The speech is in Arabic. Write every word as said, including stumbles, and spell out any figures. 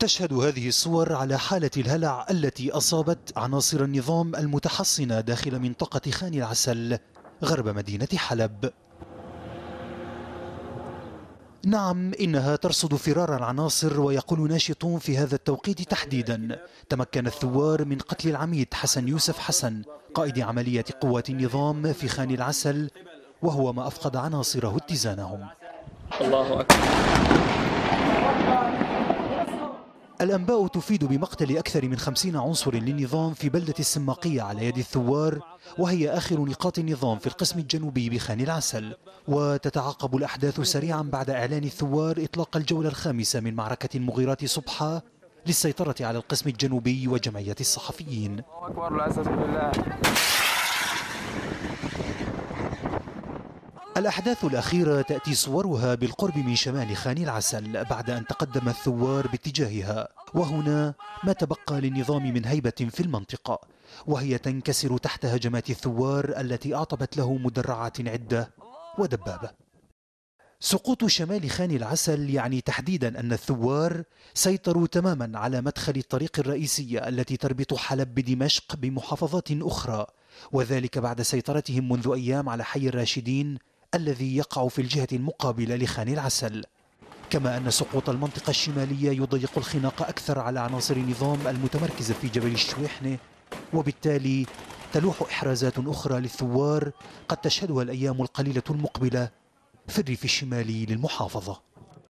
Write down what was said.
تشهد هذه الصور على حالة الهلع التي أصابت عناصر النظام المتحصنة داخل منطقة خان العسل غرب مدينة حلب. نعم، إنها ترصد فرار العناصر. ويقول ناشطون في هذا التوقيت تحديدا تمكن الثوار من قتل العميد حسن يوسف حسن قائد عملية قوات النظام في خان العسل، وهو ما أفقد عناصره اتزانهم. الله أكبر. الأنباء تفيد بمقتل أكثر من خمسين عنصر للنظام في بلدة السماقية على يد الثوار، وهي آخر نقاط النظام في القسم الجنوبي بخان العسل. وتتعاقب الأحداث سريعا بعد إعلان الثوار إطلاق الجولة الخامسة من معركة المغيرات صبحا للسيطرة على القسم الجنوبي وجمعية الصحفيين. الله أكبر، لا أساس بالله. الأحداث الأخيرة تأتي صورها بالقرب من شمال خان العسل بعد أن تقدم الثوار باتجاهها، وهنا ما تبقى للنظام من هيبة في المنطقة، وهي تنكسر تحت هجمات الثوار التي أعطبت له مدرعات عدة ودبابة. سقوط شمال خان العسل يعني تحديدا أن الثوار سيطروا تماما على مدخل الطريق الرئيسية التي تربط حلب بدمشق بمحافظات أخرى، وذلك بعد سيطرتهم منذ أيام على حي الراشدين الذي يقع في الجهة المقابلة لخان العسل. كما أن سقوط المنطقة الشمالية يضيق الخناق أكثر على عناصر النظام المتمركزة في جبل الشويحنة، وبالتالي تلوح إحرازات أخرى للثوار قد تشهدها الأيام القليلة المقبلة في الريف الشمالي للمحافظة.